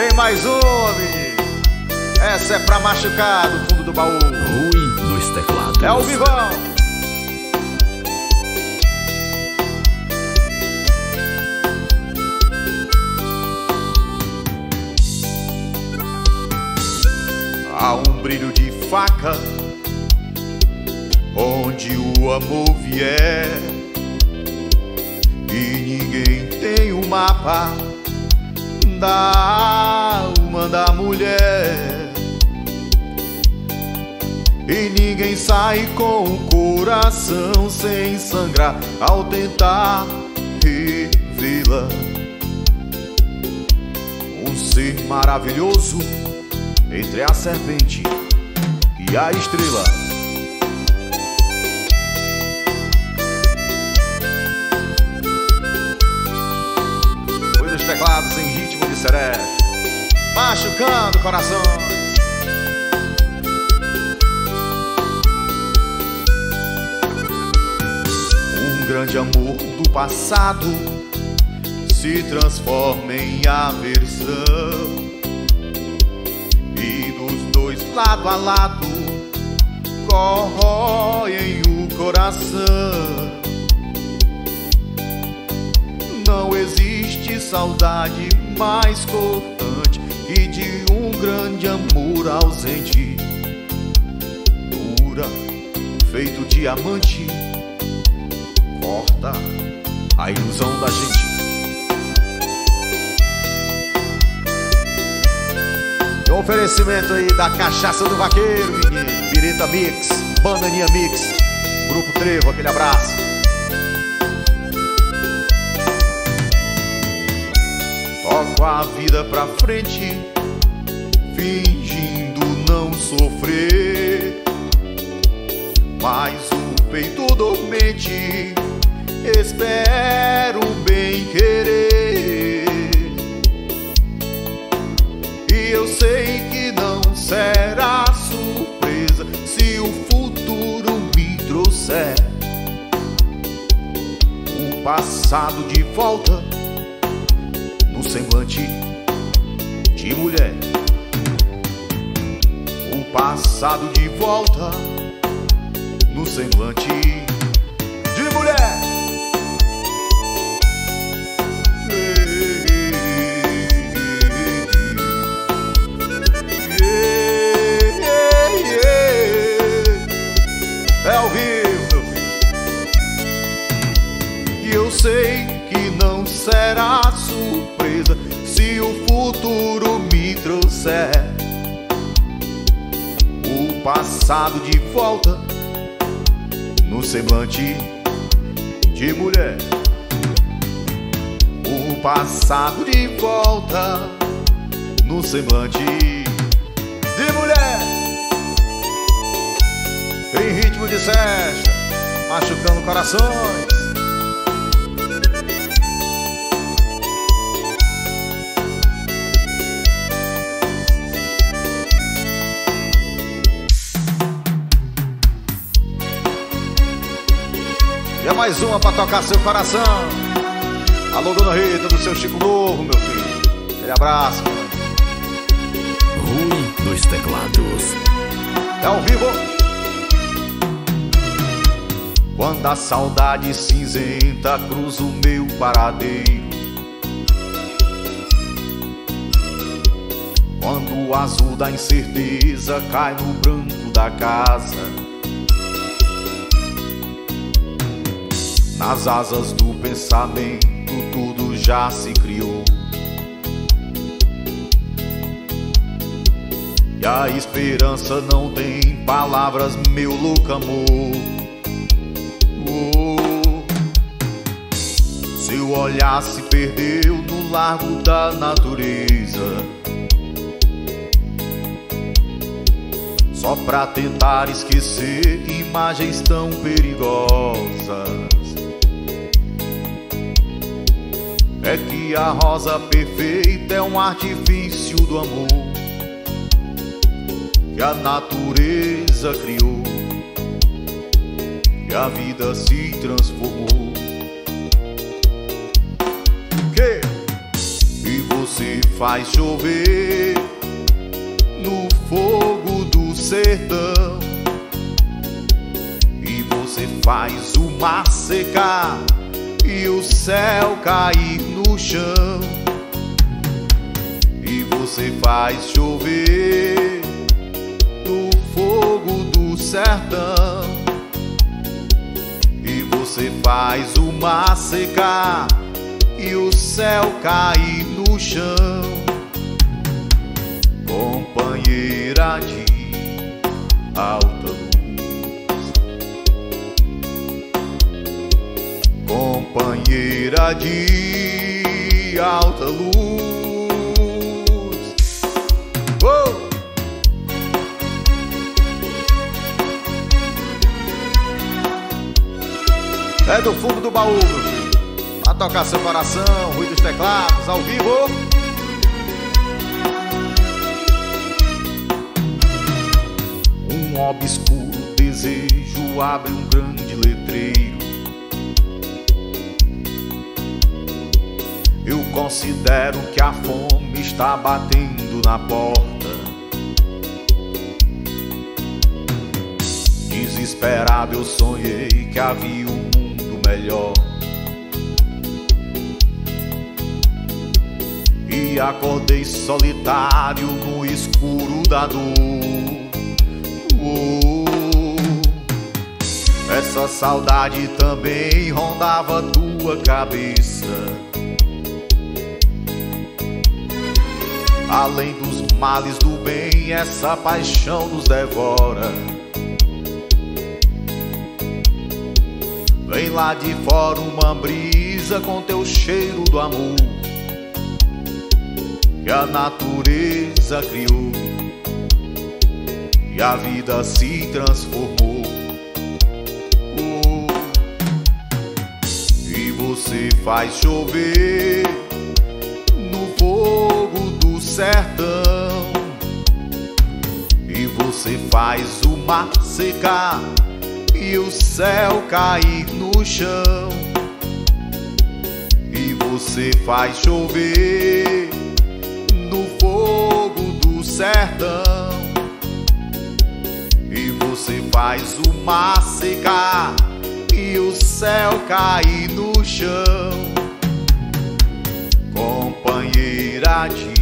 Tem mais uma, menino. Essa é pra machucar do fundo do baú. Rui dos Teclados. É o vivão. Há um brilho de faca onde o amor vier, e ninguém tem o mapa da alma da mulher, e ninguém sai com o coração sem sangrar ao tentar revê-la. Um ser maravilhoso entre a serpente e a estrela. Rui dos Teclados em ritmo de seré, machucando corações. Grande amor do passado se transforma em aversão, e dos dois lado a lado corroem o coração. Não existe saudade mais cortante que de um grande amor ausente, dura, feito diamante, corta a ilusão da gente. O oferecimento aí da Cachaça do Vaqueiro, menino. Birita Mix, Bananinha Mix, Grupo Trevo, aquele abraço. Toco a vida pra frente, fingindo não sofrer, mas o peito dormente espero bem querer. E eu sei que não será surpresa se o futuro me trouxer o passado de volta no semblante de mulher. O passado de volta no semblante de mulher. Eu sei que não será surpresa se o futuro me trouxer o passado de volta no semblante de mulher. O passado de volta no semblante de mulher. Em ritmo de sesta, machucando corações. Mais uma pra tocar seu coração. Alô, dona Rita, do seu Chico Novo, meu filho. Aquele abraço. Rui dos Teclados. É ao vivo. Quando a saudade cinzenta cruza o meu paradeiro, quando o azul da incerteza cai no branco da casa, nas asas do pensamento tudo já se criou, e a esperança não tem palavras, meu louco amor. Seu olhar se perdeu no largo da natureza, só pra tentar esquecer imagens tão perigosas. É que a rosa perfeita é um artifício do amor que a natureza criou, e a vida se transformou. Que? E você você faz chover no fogo do sertão, e você faz o mar secar e o céu cair no chão, e você faz chover no fogo do sertão, e você faz o mar secar e o céu cair no chão. Companheira de alta luz, companheira de alta luz, oh! É do fundo do baú, meu filho. Vai tocar seu coração, Rui dos Teclados, ao vivo. Um obscuro desejo abre um grande letreiro. Eu considero que a fome está batendo na porta. Desesperado eu sonhei que havia um mundo melhor, e acordei solitário no escuro da dor. Essa saudade também rondava tua cabeça, além dos males do bem, essa paixão nos devora. Vem lá de fora uma brisa com teu cheiro do amor que a natureza criou, e a vida se transformou, oh. E você faz chover no fogo do sertão, e você faz o mar secar e o céu cair no chão, e você faz chover no fogo do sertão, e você faz o mar secar e o céu cair no chão. Companheira de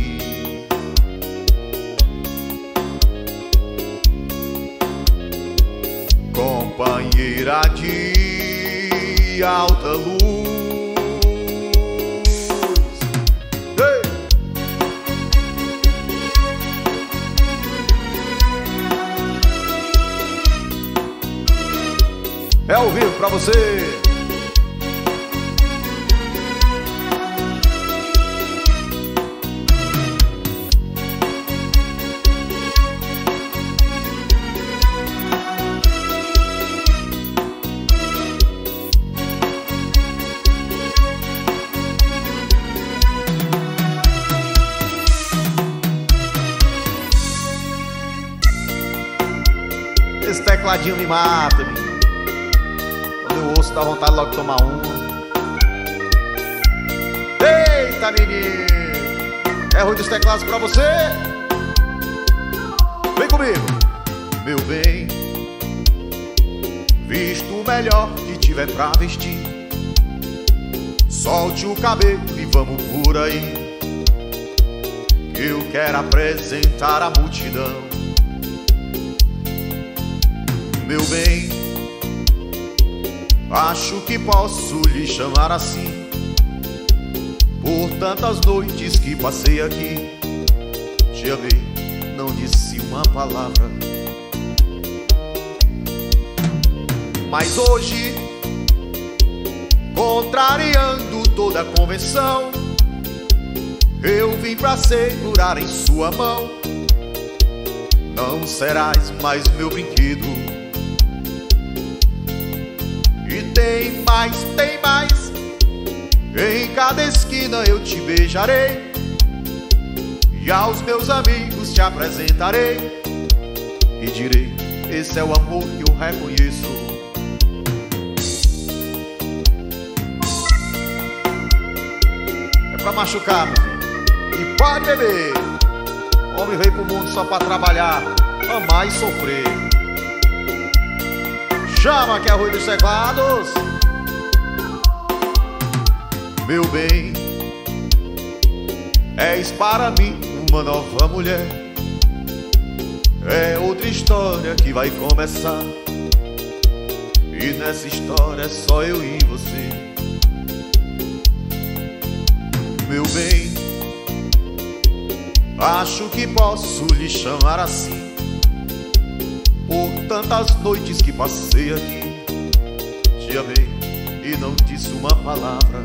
companheira de alta luz, hey! É ao vivo pra você. Esse tecladinho me mata, menino. Quando eu ouço, dá vontade logo de tomar um. Eita, menino! É Rui dos Teclados pra você? Vem comigo! Meu bem, visto o melhor que tiver pra vestir, solte o cabelo e vamos por aí, eu quero apresentar a multidão. Meu bem, acho que posso lhe chamar assim, por tantas noites que passei aqui, te amei, não disse uma palavra. Mas hoje, contrariando toda a convenção, eu vim pra segurar em sua mão. Não serás mais meu brinquedo. Tem mais, em cada esquina eu te beijarei, e aos meus amigos te apresentarei, e direi, esse é o amor que eu reconheço. É pra machucar, meu filho. e pode beber. Homem veio pro mundo só pra trabalhar, amar e sofrer. Chama que é Rui dos Teclados. Meu bem, és para mim uma nova mulher. É outra história que vai começar, e nessa história é só eu e você. Meu bem, acho que posso lhe chamar assim, por tantas noites que passei aqui. Te amei e não disse uma palavra.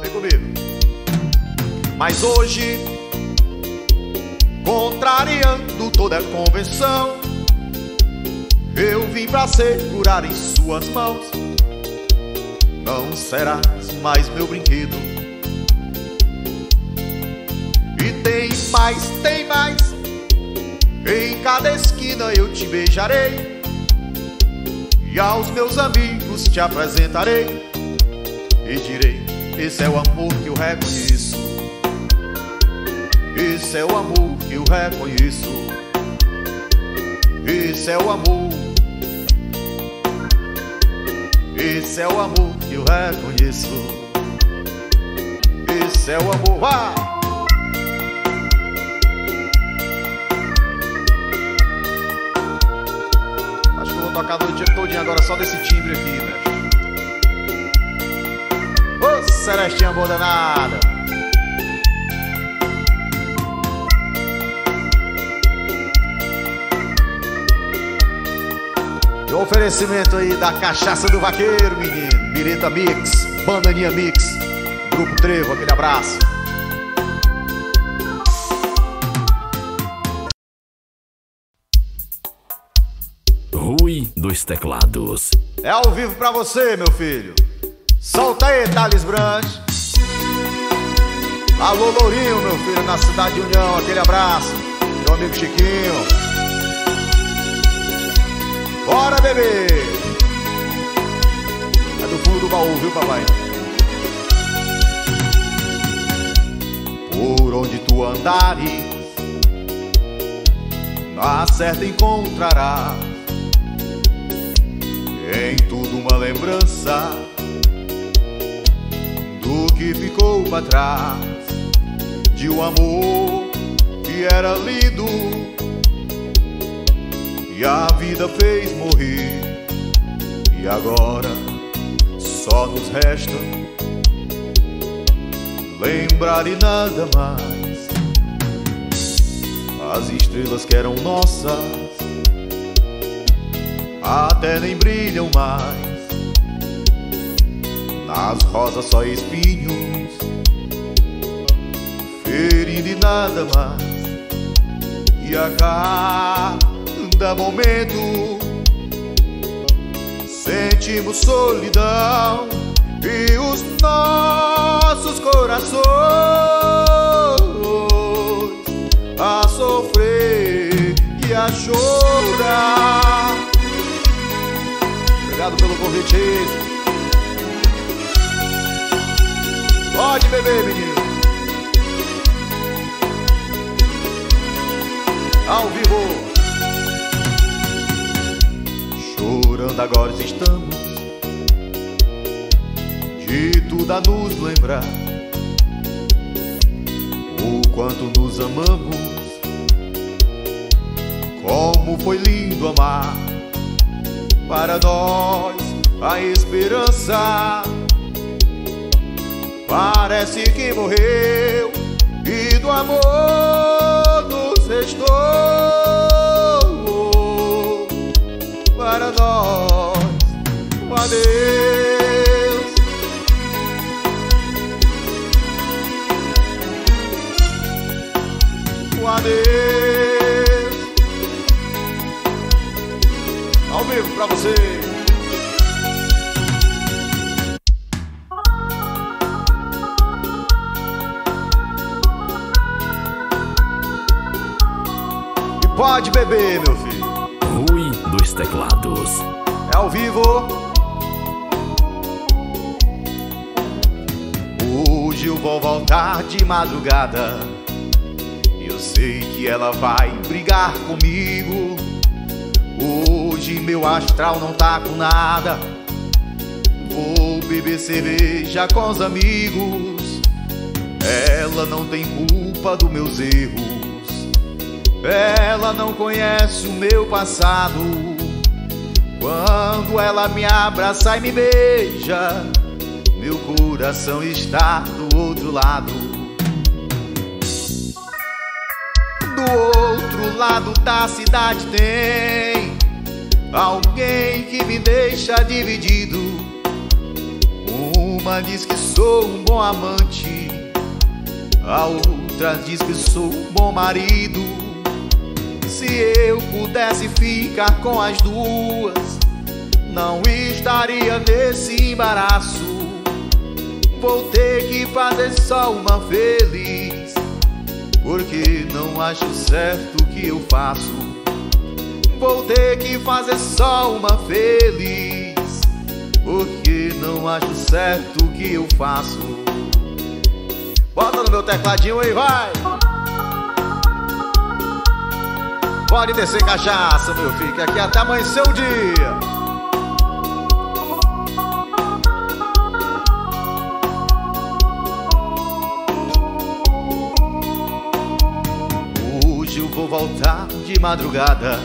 Vem comigo. Mas hoje, contrariando toda a convenção, eu vim pra segurar em suas mãos. Não serás mais meu brinquedo. E tem mais, em cada esquina eu te beijarei, e aos meus amigos te apresentarei, e direi, esse é o amor que eu reconheço, esse é o amor que eu reconheço, esse é o amor, esse é o amor que eu reconheço, esse é o amor. Vai! Acho que eu vou tocar no dia todinho agora só desse timbre aqui, velho. Ô, Celestinha abandonada! E o oferecimento aí da Cachaça do Vaqueiro, menino. Birita Mix, Bananinha Mix, Grupo Trevo, aquele abraço. Rui dos Teclados. É ao vivo pra você, meu filho. Solta aí, Thales Brandt. Alô, Lourinho, meu filho, na Cidade de União, aquele abraço. Meu amigo Chiquinho. Bora, bebê! É do fundo do baú, viu, papai? Por onde tu andares, na certa encontrarás, em tudo uma lembrança do que ficou para trás, de um amor que era lindo e a vida fez morrer, e agora só nos resta lembrar e nada mais. As estrelas que eram nossas até nem brilham mais, nas rosas só espinhos, ferindo e nada mais. E agora momento sentimos solidão, e os nossos corações a sofrer e a chorar. Obrigado pelo convite. Pode beber, menino. Ao vivo. Chorando agora estamos, de tudo a nos lembrar, o quanto nos amamos, como foi lindo amar. Para nós a esperança parece que morreu, e do amor nos restou. Para nós, um adeus. Um adeus. Ao vivo pra você. E pode beber, meu filho. Dos Teclados. É ao vivo. Hoje hoje eu vou voltar de madrugada. Eu sei que ela vai brigar comigo. Hoje meu astral não tá com nada. Vou beber cerveja com os amigos. Ela não tem culpa dos meus erros. Ela não conhece o meu passado. Quando ela me abraça e me beija, meu coração está do outro lado. Do outro lado da cidade tem alguém que me deixa dividido. Uma diz que sou um bom amante, a outra diz que sou um bom marido. Se eu pudesse ficar com as duas, não estaria nesse embaraço. Vou ter que fazer só uma feliz, porque não acho certo o que eu faço. Vou ter que fazer só uma feliz, porque não acho certo o que eu faço. Bota no meu tecladinho aí, vai! Pode descer cachaça, meu filho, que aqui até amanhecer o dia. Voltar de madrugada,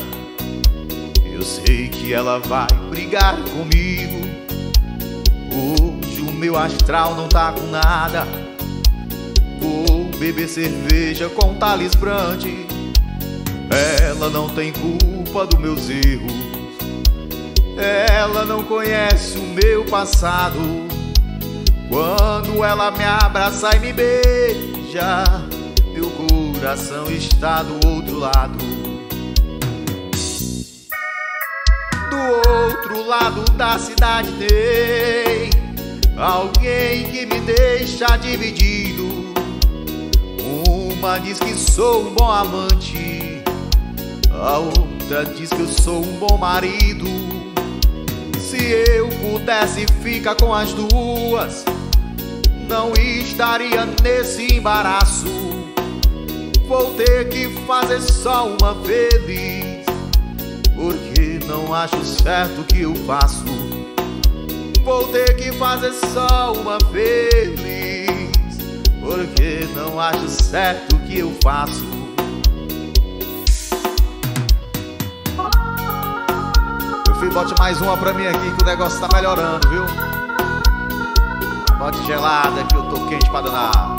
eu sei que ela vai brigar comigo. Hoje o meu astral não tá com nada. Vou beber cerveja com Thales Brandt. Ela não tem culpa dos meus erros. Ela não conhece o meu passado. Quando ela me abraça e me beija, meu corpo, o coração está do outro lado. Do outro lado da cidade tem alguém que me deixa dividido. Uma diz que sou um bom amante, a outra diz que eu sou um bom marido. Se eu pudesse ficar com as duas, não estaria nesse embaraço. Vou ter que fazer só uma feliz, porque não acho certo o que eu faço. Vou ter que fazer só uma feliz, porque não acho certo o que eu faço. Meu filho, bote mais uma pra mim aqui que o negócio tá melhorando, viu? Bote gelada que eu tô quente pra danar.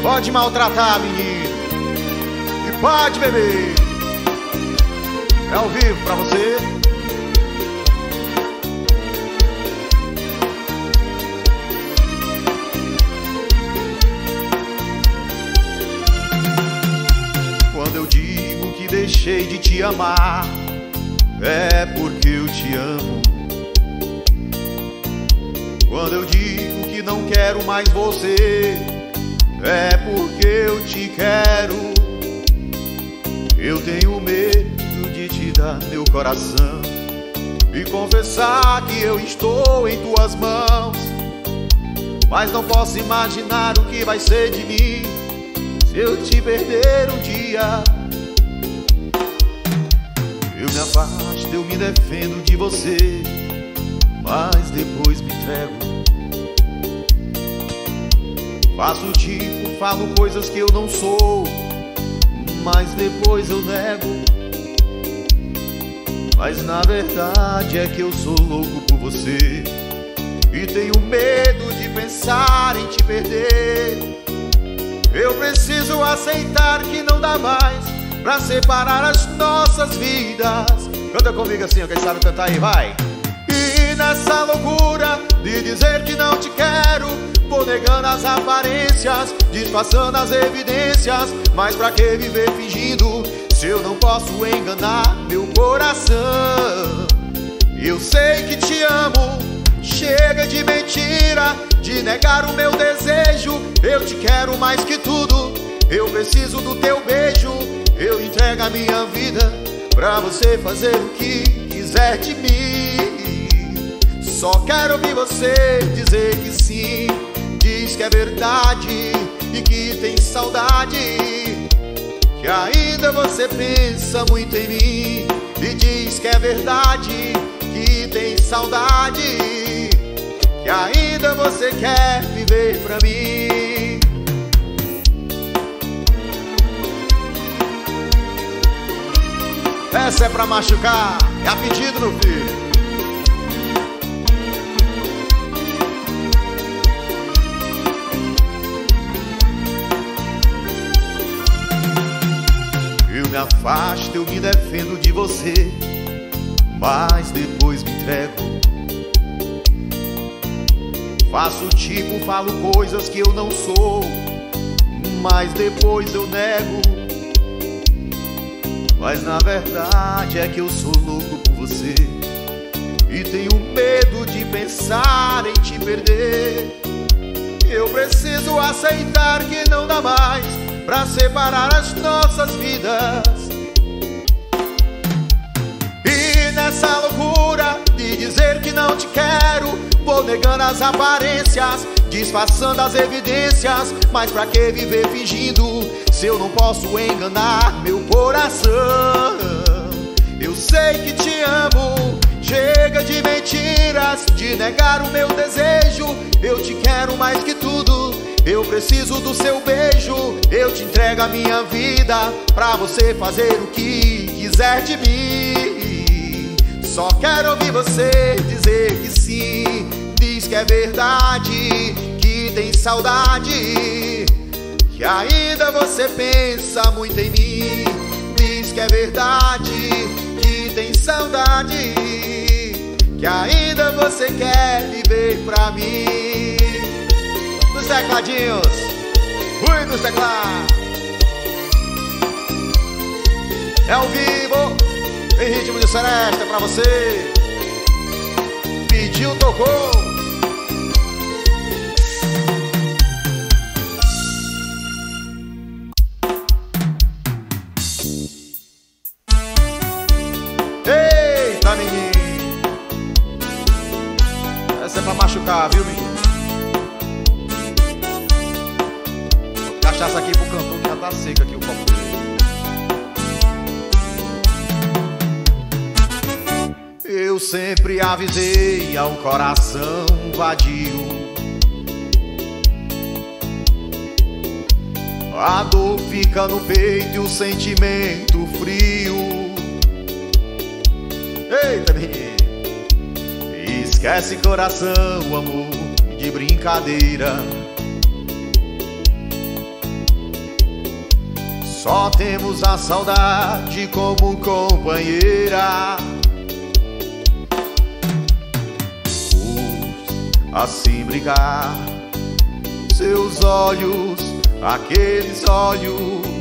Pode maltratar, menino, e pode beber. É ao vivo pra você. Quando eu digo que deixei de te amar, é porque eu te amo. Quando eu digo que não quero mais você, é porque eu te quero. Eu tenho medo de te dar meu coração e confessar que eu estou em tuas mãos, mas não posso imaginar o que vai ser de mim se eu te perder um dia. Eu me afasto, eu me defendo de você, mas depois me entrego. Faço tipo, falo coisas que eu não sou, mas depois eu nego. Mas na verdade é que eu sou louco por você e tenho medo de pensar em te perder. Eu preciso aceitar que não dá mais pra separar as nossas vidas. Canta comigo assim, ó, quem sabe cantar aí, vai! E nessa loucura de dizer que não te quero, vou negando as aparências, disfarçando as evidências. Mas pra que viver fingindo, se eu não posso enganar meu coração? Eu sei que te amo, Chega de mentira, de negar o meu desejo. Eu te quero mais que tudo, eu preciso do teu beijo. Eu entrego a minha vida pra você fazer o que quiser de mim. Só quero ouvir você dizer que sim. Diz que é verdade e que tem saudade, que ainda você pensa muito em mim. E diz que é verdade, que tem saudade, que ainda você quer viver pra mim. Essa é pra machucar, é a pedido, meu filho. Eu me afasto, eu me defendo de você, mas depois me entrego. Faço tipo, falo coisas que eu não sou, mas depois eu nego. Mas na verdade é que eu sou louco por você e tenho medo de pensar em te perder. Eu preciso aceitar que não dá mais pra separar as nossas vidas. E nessa loucura de dizer que não te quero, vou negando as aparências, disfarçando as evidências. Mas pra que viver fingindo, se eu não posso enganar meu coração? Eu sei que te amo, chega de mentiras, de negar o meu desejo. Eu te quero mais que tudo, eu preciso do seu beijo. Eu te entrego a minha vida, pra você fazer o que quiser de mim. Só quero ouvir você dizer que sim. Diz que é verdade, que tem saudade, que ainda você pensa muito em mim. Diz que é verdade, que tem saudade, que ainda você quer viver pra mim. Dos Tecladinhos, Rui dos Teclados. É ao vivo, em ritmo de seresta pra você. Pediu, tocou. Viu, menino? Cachaça aqui pro cantor que já tá seca aqui o copo dele. Eu sempre avisei ao coração vadio, a dor fica no peito e o sentimento frio. Eita, menino! Esquece coração, amor, de brincadeira. Só temos a saudade como companheira. Pois assim brigar, seus olhos, aqueles olhos,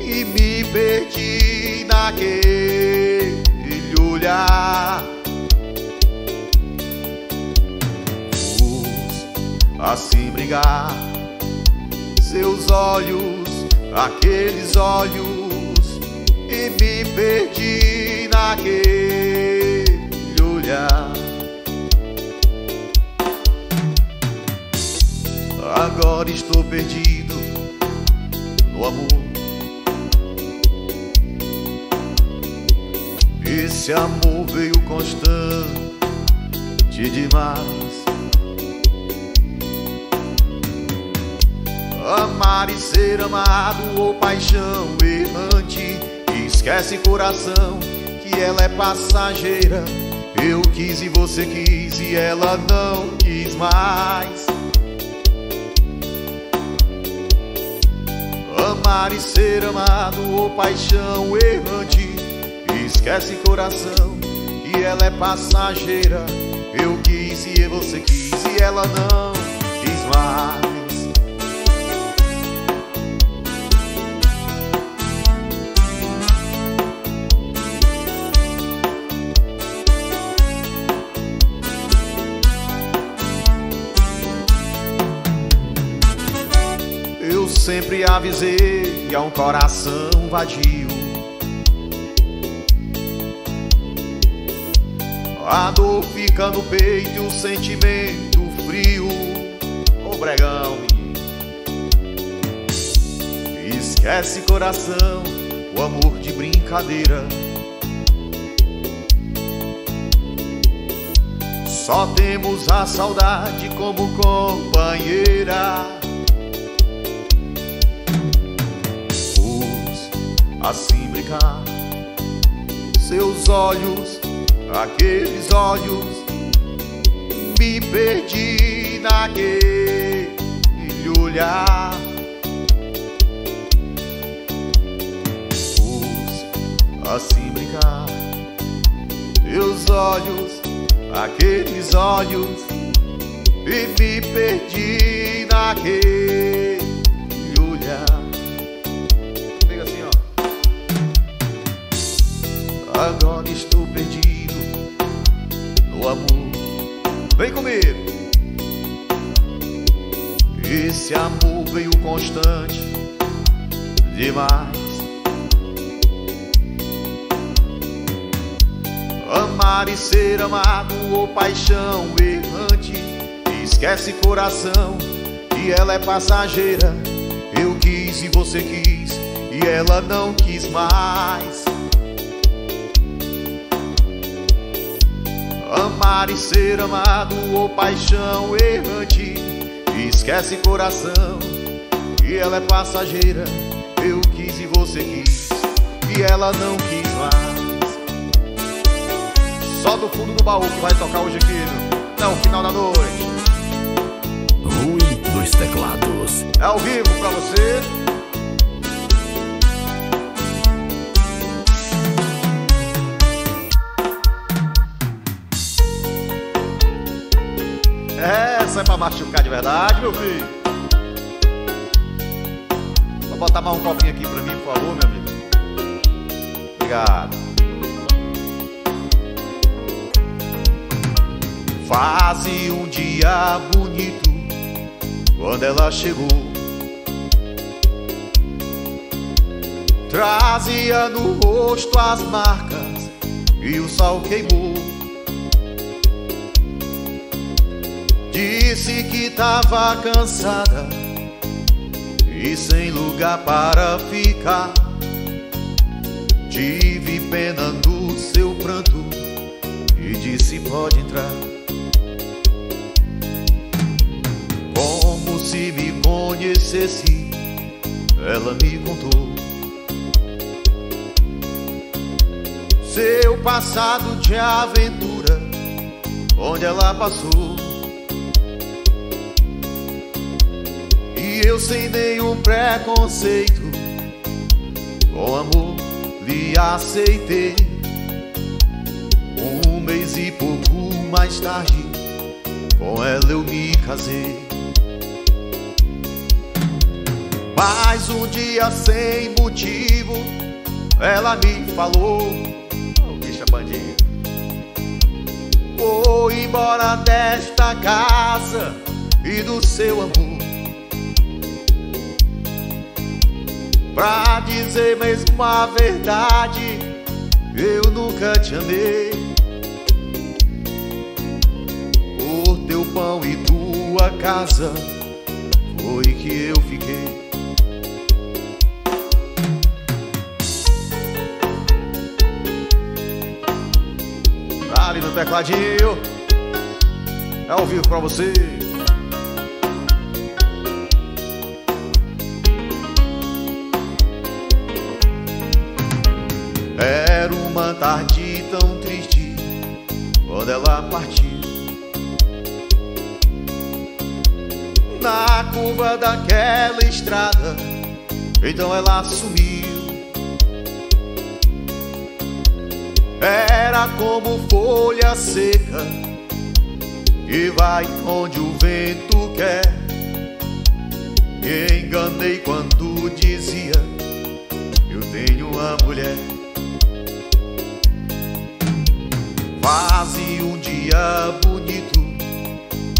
e me perdi naquele olhar. Assim brigar, seus olhos, aqueles olhos, e me perdi naquele olhar. Agora estou perdido no amor. Esse amor veio constante demais. Amar e ser amado, ou paixão errante. Esquece coração, que ela é passageira. Eu quis e você quis e ela não quis mais. Amar e ser amado, ou paixão errante. Esquece coração, que ela é passageira. Eu quis e você quis e ela não quis mais. sempre avisei a um coração vadio. A dor fica no peito e o sentimento frio. Ô bregão, esquece coração, o amor de brincadeira. Só temos a saudade como companheira. Pus assim brincar seus olhos, aqueles olhos. Me perdi naquele olhar. Pus assim brincar teus olhos, aqueles olhos, e me perdi naquele olhar. Pega assim, ó. Agora estou perdido no amor. Vem comigo. Esse amor veio constante demais. Amar e ser amado, ou paixão errante. Esquece coração, que ela é passageira. Eu quis e você quis, e ela não quis mais. Amar e ser amado, ou paixão errante. Esquece coração, que ela é passageira. Eu quis e você quis, e ela não quis mais. Só do fundo do baú que vai tocar hoje aqui, até o final da noite. Rui dos Teclados. É ao vivo pra você. Essa é pra machucar de verdade, meu filho. Vou botar mais um copinho aqui pra mim, por favor, meu amigo. Obrigado. Quase um dia bonito quando ela chegou. Trazia no rosto as marcas e o sol queimou. Disse que tava cansada e sem lugar para ficar. Tive pena do seu pranto e disse pode entrar. Como se me conhecesse, ela me contou seu passado de aventura, onde ela passou. E eu sem nenhum preconceito, com amor lhe aceitei. Um mês e pouco mais tarde, com ela eu me casei. Mas um dia sem motivo, ela me falou: oh, bicha bandida, vou embora desta casa e do seu amor. Pra dizer mesmo a verdade, eu nunca te amei. Por teu pão e tua casa foi que eu fiquei. Ali no tecladinho, é ao vivo pra você. Era uma tarde tão triste quando ela partiu. Na curva daquela estrada, então ela sumiu. Era como folha seca que vai onde o vento quer. Me enganei quando dizia eu tenho uma mulher. Quase um dia bonito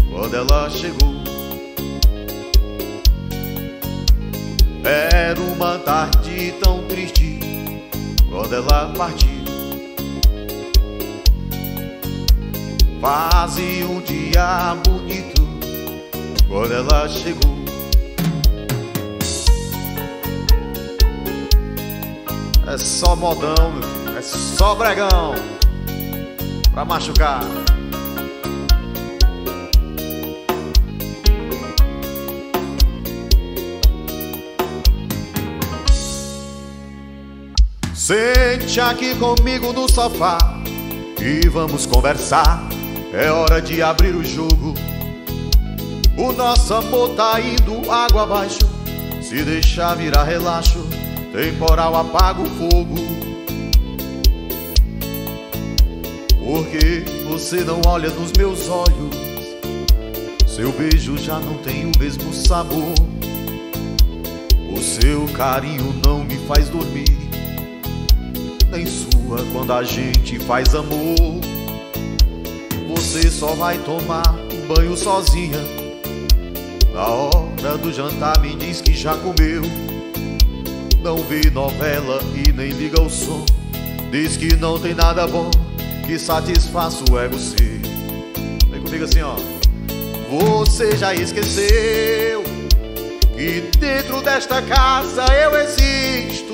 quando ela chegou. senti tão triste quando ela partiu. Faz um dia bonito quando ela chegou. É só modão, meu filho, é só bregão pra machucar. Sente aqui comigo no sofá e vamos conversar. É hora de abrir o jogo. O nosso amor tá indo água abaixo. Se deixar virar relaxo, temporal apaga o fogo. Porque você não olha nos meus olhos, seu beijo já não tem o mesmo sabor. O seu carinho não me faz dormir, nem sua quando a gente faz amor. Você só vai tomar um banho sozinha. Na hora do jantar me diz que já comeu. Não vê novela e nem liga o som. Diz que não tem nada bom que satisfaça o ego seu. Vem comigo assim, ó. Você já esqueceu que dentro desta casa eu existo,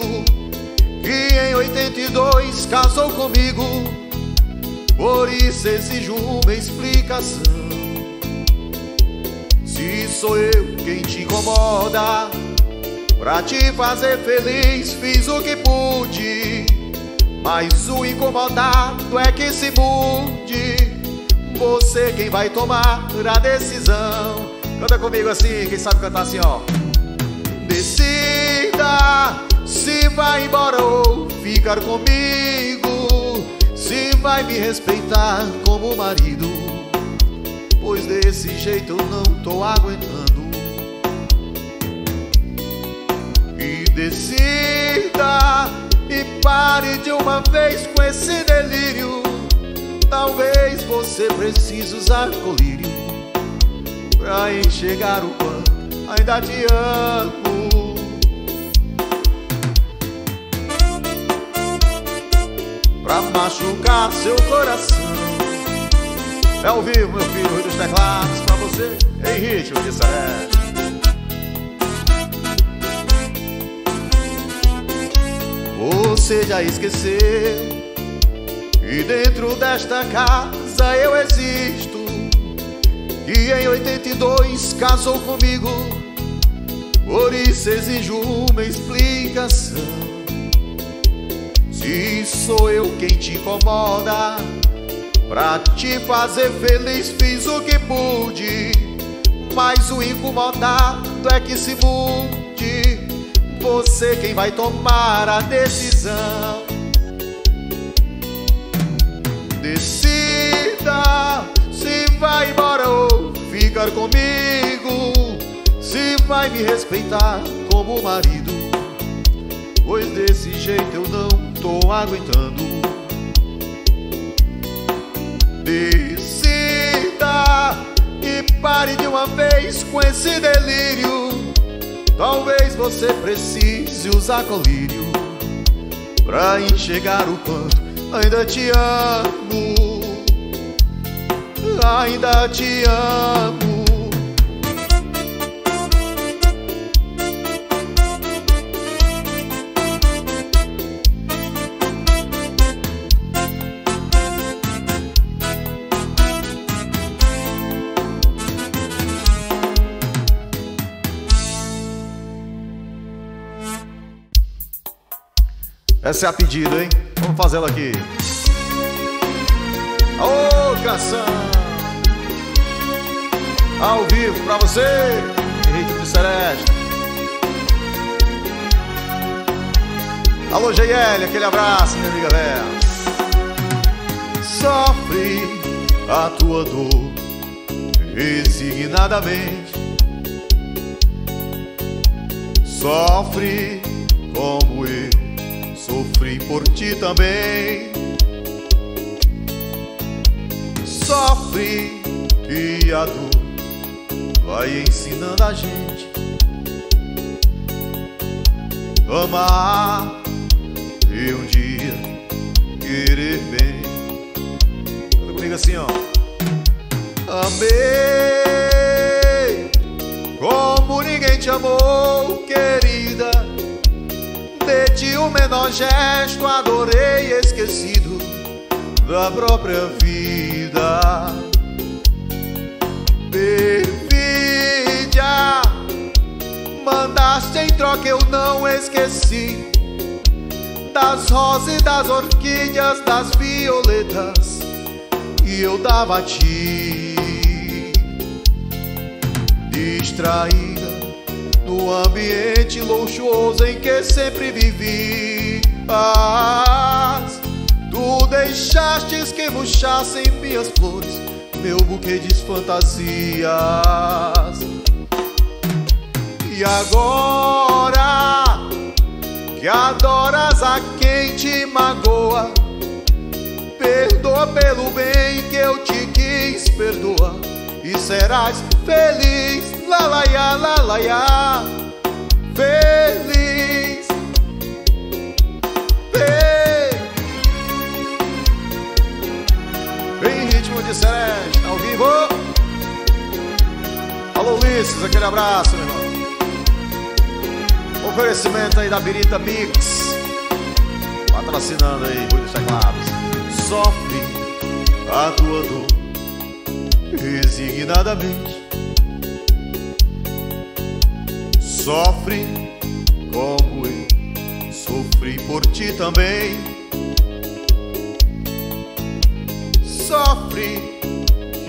que em 82 casou comigo. Por isso exijo uma explicação. Se sou eu quem te incomoda, pra te fazer feliz fiz o que pude, mas o incomodado é que se mude. Você quem vai tomar a decisão. Canta comigo assim, quem sabe cantar assim, ó. Decida se vai embora ou ficar comigo, se vai me respeitar como marido, pois desse jeito eu não tô aguentando. E decida e pare de uma vez com esse delírio. Talvez você precise usar colírio pra enxergar o quanto ainda te amo. Pra machucar seu coração. É ao vivo, meu filho, Rui dos Teclados, pra você em ritmo de saré. Você já esqueceu que dentro desta casa eu existo, que em 82 casou comigo. Por isso exijo uma explicação. Se sou eu quem te incomoda, pra te fazer feliz fiz o que pude, mas o incomodado é que se mude. Você quem vai tomar a decisão. Decida se vai embora ou ficar comigo, se vai me respeitar como marido, pois desse jeito eu não tô aguentando. Decida e pare de uma vez com esse delírio. Talvez você precise usar colírio pra enxergar o quanto ainda te amo. Ainda te amo. Essa é a pedida, hein? Vamos fazer ela aqui. Ô, canção! Ao vivo pra você, Henrique de Seresta. Alô, GL, aquele abraço, minha amiga velha. Sofre a tua dor resignadamente. Sofre como eu sofri por ti também. Sofre que a dor vai ensinando a gente amar e um dia querer bem. Canta comigo assim, ó. Amei como ninguém te amou, querida. Dei-te o menor gesto, adorei, esquecido da própria vida. Perfídia, mandaste em troca, eu não esqueci das rosas e das orquídeas, das violetas que eu dava a ti. Distraída no ambiente luxuoso em que sempre vivi, tu deixastes que murchassem minhas flores, meu buquê de fantasias. E agora que adoras a quem te magoa, perdoa pelo bem que eu te quis, perdoa e serás feliz. Lalaiá, lalaiá, feliz. Bem ritmo de seresta, ao vivo. Alô Ulisses, aquele abraço, meu irmão. Oferecimento aí da Birita Mix, patrocinando aí Rui dos Teclados. Sofre a tua dor resignadamente, sofre como eu sofri por ti também. Sofre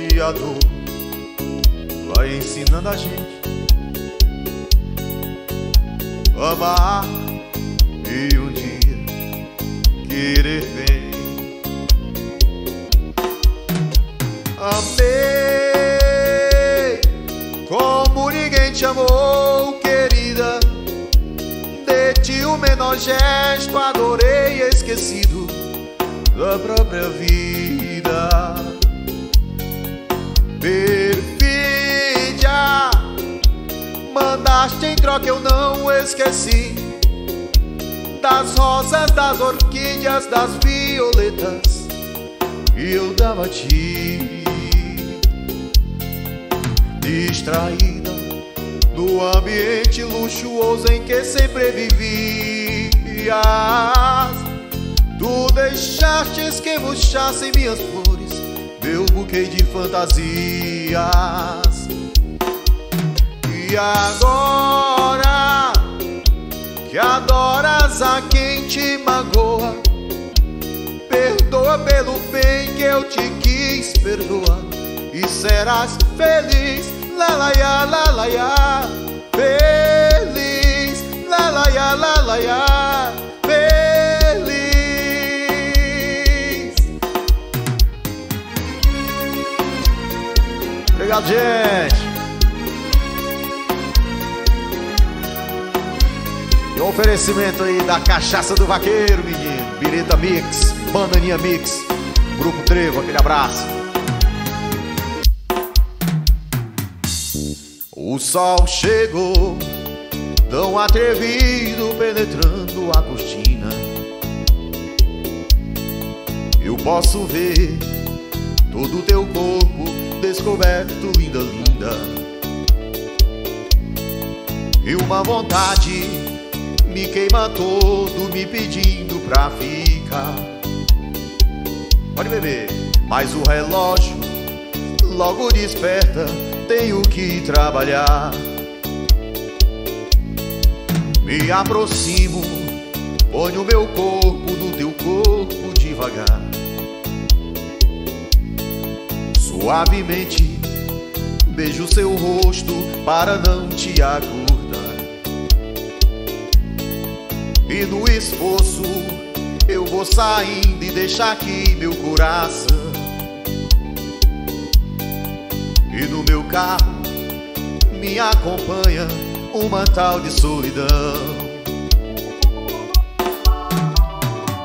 que a dor vai ensinando a gente amar e um dia querer bem. Amei como ninguém te amou, querida. Dei-te o menor gesto, adorei, esquecido da própria vida. Perfídia, mandaste em troca, eu não esqueci das rosas, das orquídeas, das violetas que eu dava a ti. Distraída no ambiente luxuoso em que sempre vivias, tu deixastes que murchassem minhas flores, meu buquê de fantasias. E agora que adoras a quem te magoa, perdoa pelo bem que eu te quis, perdoa e serás feliz. Lalaiá, lalaiá, feliz. Lalaiá, lalaiá, feliz. Obrigado, gente. E o oferecimento aí da Cachaça do Vaqueiro, menino. Birita Mix, Bananinha Mix, Grupo Trevo, aquele abraço. O sol chegou, tão atrevido, penetrando a cortina. Eu posso ver todo o teu corpo descoberto, linda, linda. E uma vontade me queima todo, me pedindo pra ficar. Pode beber. Mas o relógio logo desperta, tenho que trabalhar. Me aproximo, ponho meu corpo no teu corpo devagar. Suavemente beijo seu rosto para não te acordar. E no esforço eu vou saindo e deixar aqui meu coração. E no meu carro me acompanha uma tal de solidão.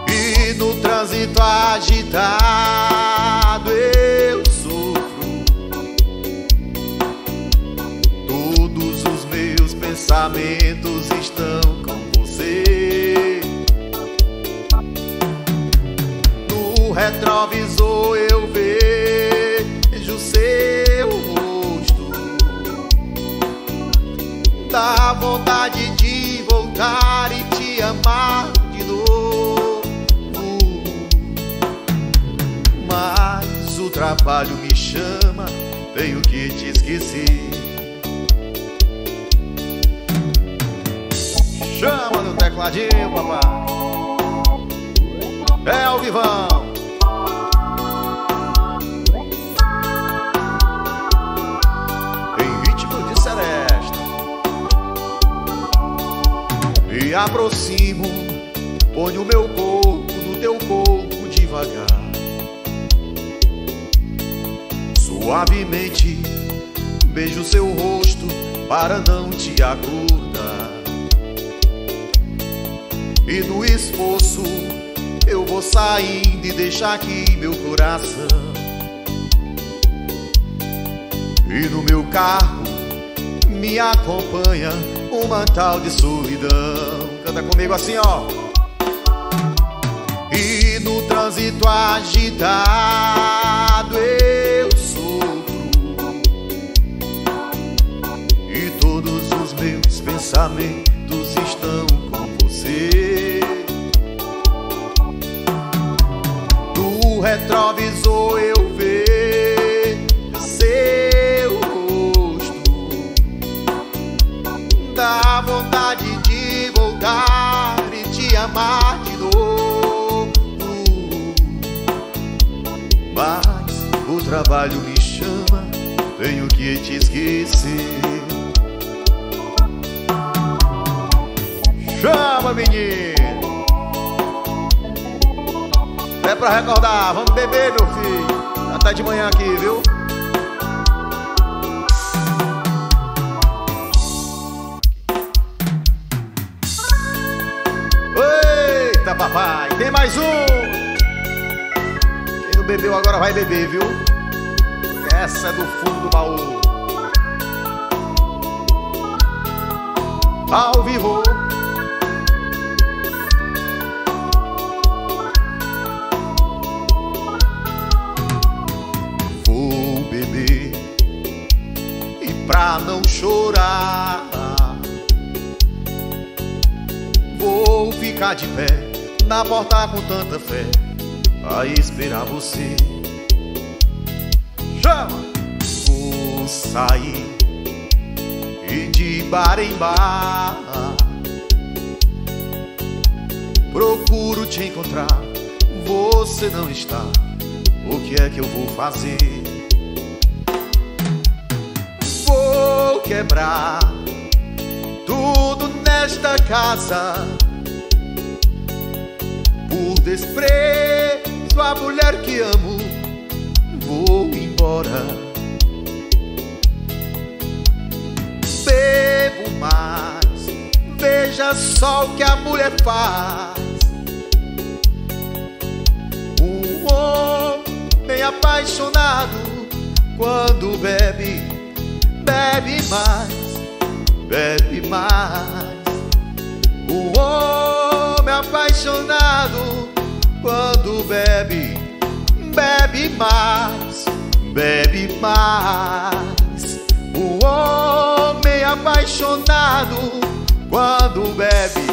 E no trânsito agitado eu sofro. Todos os meus pensamentos estão com você. retrovisor eu vejo seu rosto. Dá vontade de voltar e te amar de novo, mas o trabalho me chama, tenho que te esquecer. Chama no tecladinho, papai, é o vivão. Em ritmo de seresta me aproximo, ponho o meu corpo no teu corpo devagar, suavemente beijo seu rosto para não te acordar. E no esforço eu vou saindo e deixar aqui meu coração. E no meu carro me acompanha um mantal de solidão. Canta comigo assim, ó. E no trânsito agitado eu sofro, e todos os meus pensamentos estão com você. Retrovisor eu vejo seu rosto, dá vontade de voltar e te amar de novo, mas o trabalho me chama, tenho que te esquecer. Chama, menino, é pra recordar, vamos beber, meu filho, até de manhã aqui, viu? Eita, papai, tem mais um. Quem não bebeu agora vai beber, viu? Essa é do fundo do baú. Ao vivo. Pra não chorar, vou ficar de pé na porta com tanta fé a esperar você. Chama! Vou sair e de bar em bar procuro te encontrar, você não está. O que é que eu vou fazer? Vou quebrar tudo nesta casa por desprezo à mulher que amo. Vou embora, bebo mais, veja só o que a mulher faz. Um homem apaixonado quando bebe, bebe mais, bebe mais. O homem apaixonado quando bebe, bebe mais, bebe mais. O homem apaixonado quando bebe.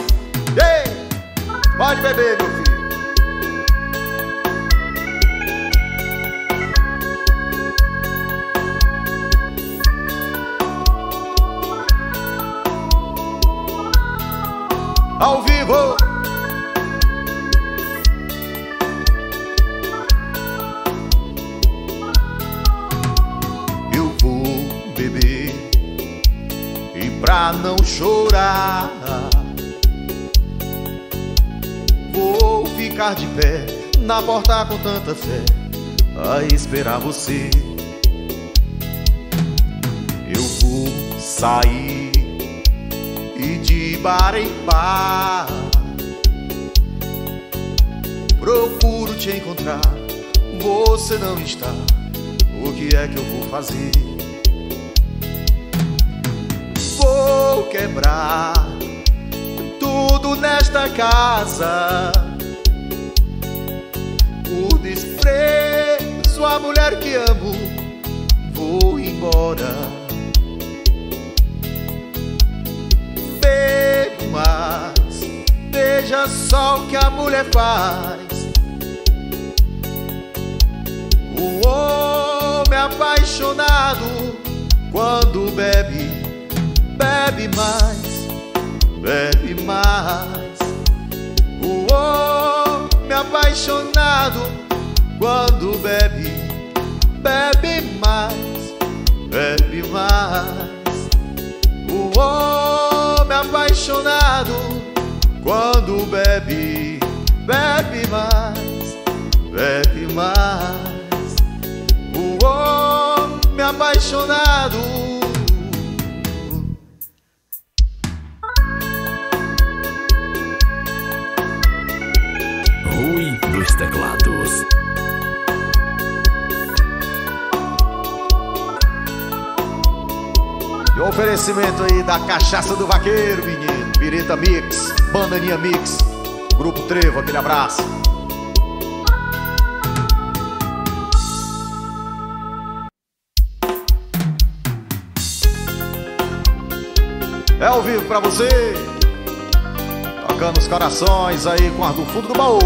Ei, pode beber, meu filho. Ao vivo. Eu vou beber e pra não chorar vou ficar de pé na porta com tanta fé a esperar você. Eu vou sair e de bar em bar procuro te encontrar, você não está. O que é que eu vou fazer? Vou quebrar tudo nesta casa por desprezo a mulher que amo, vou embora. Bebo mais, veja só o que a mulher faz. O homem apaixonado, quando bebe, bebe mais, bebe mais. O homem apaixonado, quando bebe, bebe mais, bebe mais. O homem apaixonado, quando bebe, bebe mais, bebe mais. O homem apaixonado. Teclados. E o oferecimento aí da Cachaça do Vaqueiro, menino. Birita Mix, Bananinha Mix, Grupo Trevo, aquele abraço. É ao vivo pra você, tocando os corações aí com ar do fundo do baú.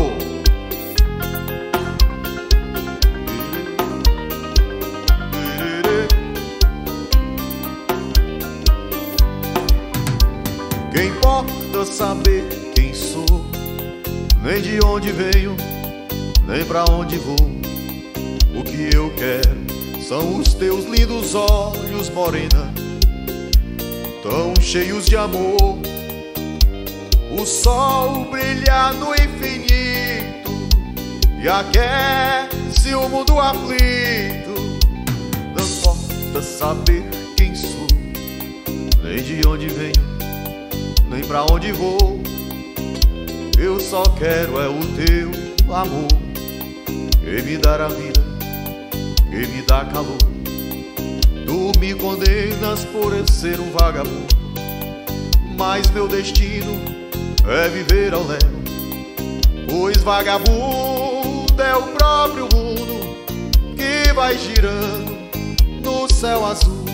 Quem importa saber quem sou, nem de onde venho, nem pra onde vou. O que eu quero são os teus lindos olhos, morena, tão cheios de amor. O sol brilha no infinito e aquece o mundo aflito. Não importa saber quem sou, nem de onde venho, nem pra onde vou. Eu só quero é o teu amor, que me dará a vida, que me dá calor. Tu me condenas por eu ser um vagabundo, mas meu destino é viver ao léu, pois vagabundo é o próprio mundo que vai girando no céu azul.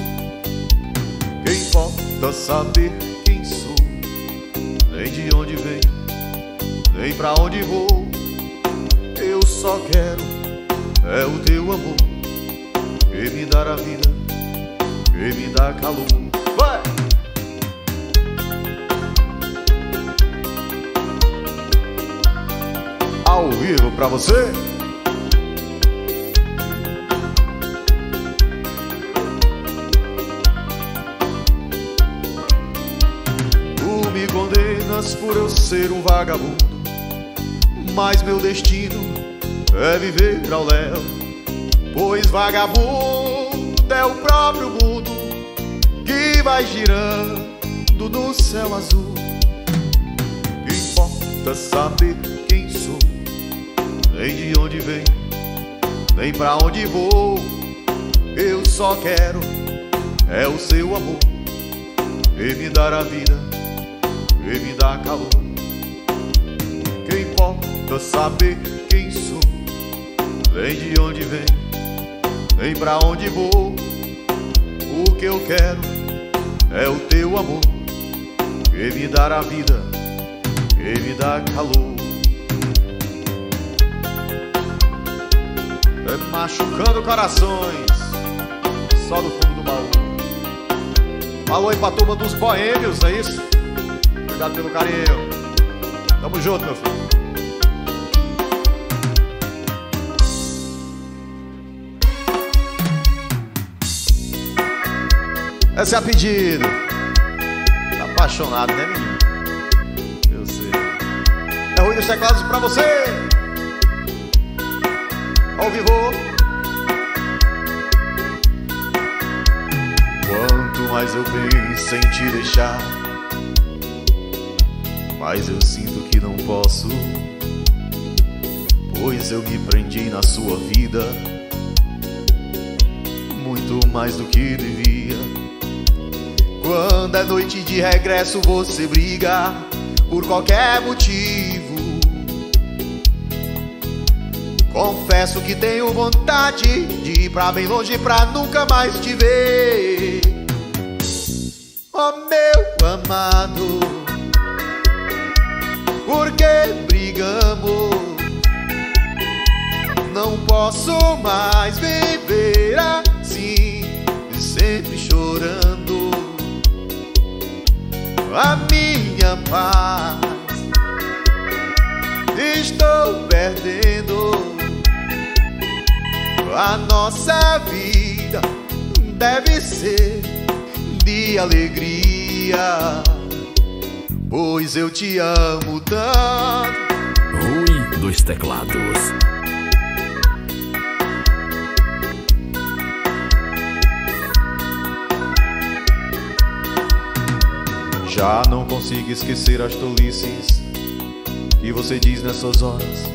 Quem importa saber quem sou, nem de onde venho, nem pra onde vou. Eu só quero é o teu amor, que me dá a vida, que me dá calor. Vai! Ao vivo pra você. Por eu ser um vagabundo, mas meu destino é viver ao léu, pois vagabundo é o próprio mundo que vai girando no céu azul. Que importa saber quem sou, nem de onde venho, nem pra onde vou. Eu só quero é o seu amor, e me dar a vida, e me dá calor. Quem importa saber quem sou, nem de onde vem, nem pra onde vou. O que eu quero é o teu amor, que me dará a vida, que me dá calor. É machucando corações, só do fundo do baú. Falou aí pra turma dos boêmios, é isso? Obrigado pelo carinho. Tamo junto, meu filho. Essa é a pedido. Tá apaixonado, né, menino? Eu sei. É Rui dos Teclados pra você. Ao vivo. Quanto mais eu penso em te deixar, mas eu sinto que não posso, pois eu me prendi na sua vida muito mais do que devia. Quando é noite de regresso, você briga por qualquer motivo. Confesso que tenho vontade de ir pra bem longe pra nunca mais te ver. Oh, meu amado, por que brigamos? Não posso mais viver assim, sempre chorando. A minha paz estou perdendo. A nossa vida deve ser de alegria, pois eu te amo tanto. Rui dos Teclados. Já não consigo esquecer as tolices que você diz nessas horas.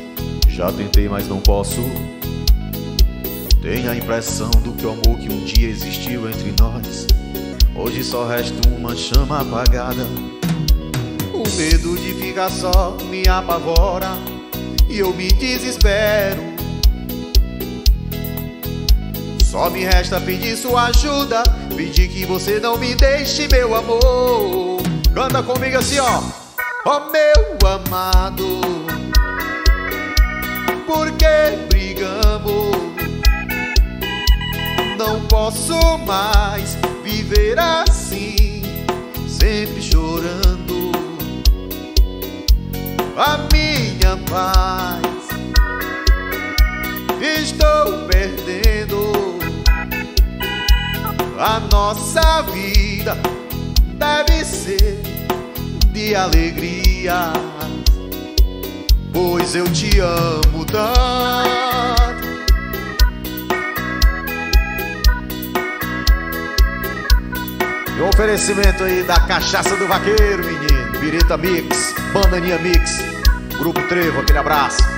Já tentei, mas não posso. Tenho a impressão do que o amor que um dia existiu entre nós hoje só resta uma chama apagada. O medo de ficar só me apavora e eu me desespero. Só me resta pedir sua ajuda, pedir que você não me deixe, meu amor. Canta comigo assim, ó. Ó, meu amado, por que brigamos? Não posso mais viver assim, sempre chorando. A minha paz estou perdendo. A nossa vida deve ser de alegria, pois eu te amo tanto. O oferecimento aí da Cachaça do Vaqueiro, menino. Birita Mix, Bananinha Mix, Grupo Trevo, aquele abraço.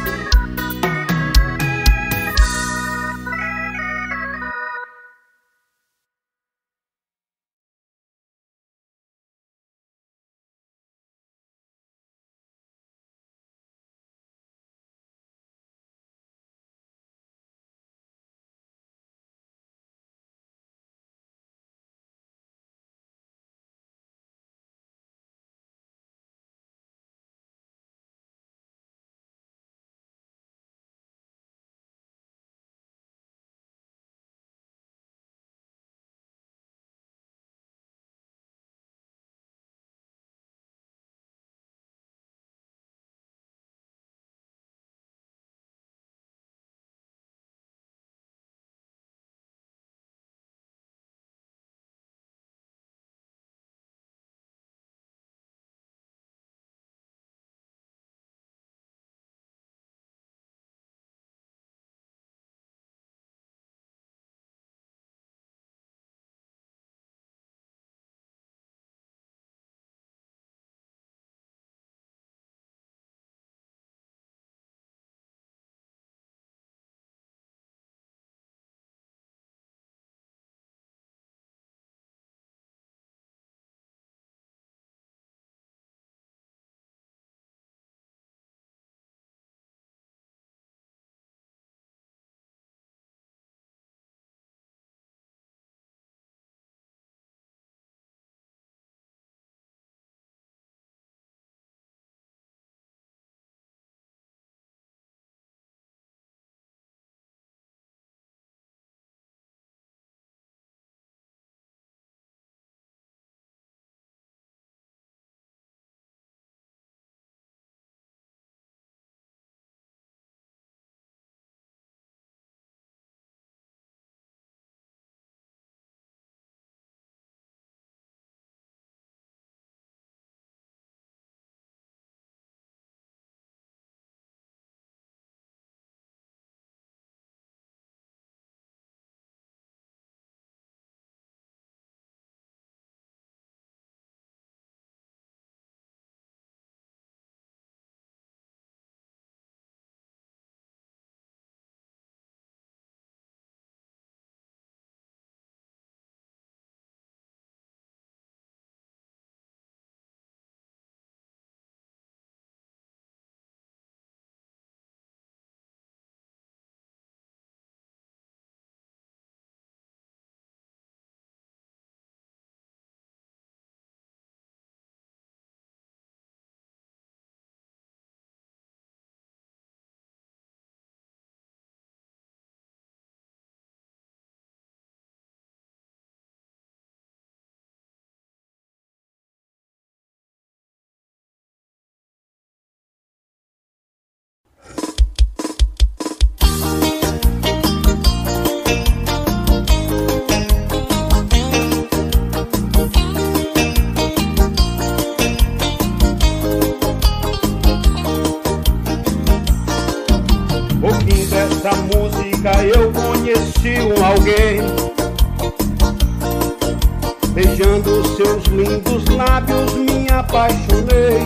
seus lindos lábios me apaixonei.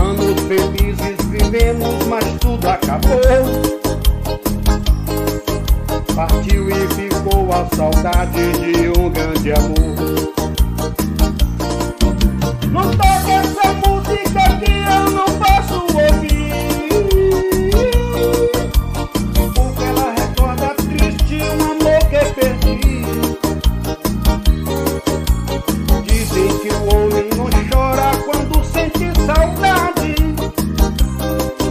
Anos felizes vivemos, mas tudo acabou. Partiu e ficou a saudade de um grande amor. Não toque essa música que eu não posso ouvir, porque ela recorda triste um amor que perdi. Dizem que o homem não chora quando sente saudade,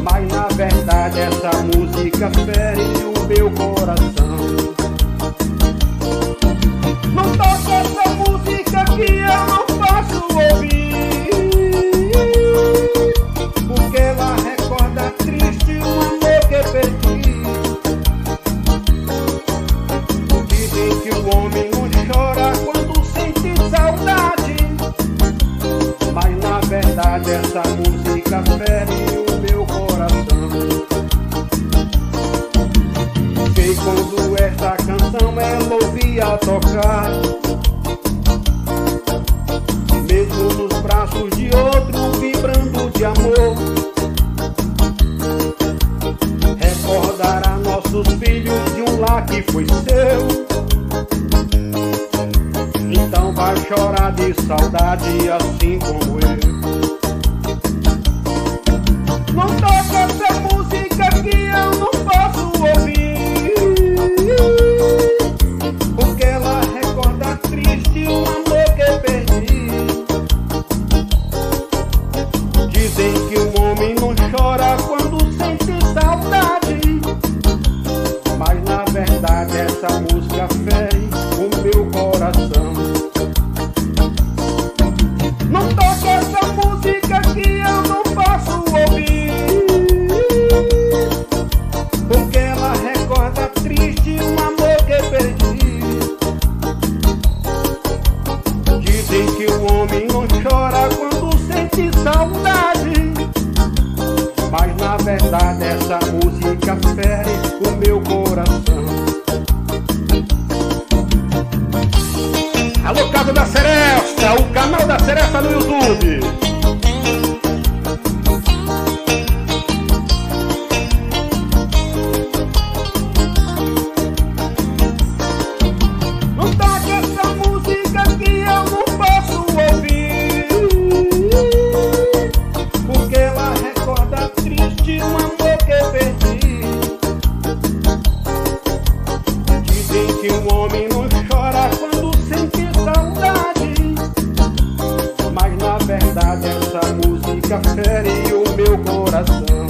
mas na verdade essa música fere o meu coração. Essa música fere o meu coração. Sei quando esta canção ela ouvia tocar, mesmo nos braços de outro vibrando de amor. Recordará nossos filhos de um lar que foi seu. Então vai chorar de saudade assim como eu. Não toque essa música que eu não posso ouvir, porque ela recorda triste um amor que perdi. Dizem que o homem não chora quando sente saudade, mas na verdade essa música fere o meu coração. Não toque essa música que eu não posso ouvir, essa música fere o meu coração. Alô, Casa da Seresta, o canal da Seresta no YouTube. Não toque essa música que eu não posso ouvir, porque ela recorda triste um amor. Dizem que o homem não chora quando sente saudade, mas na verdade essa música fere o meu coração.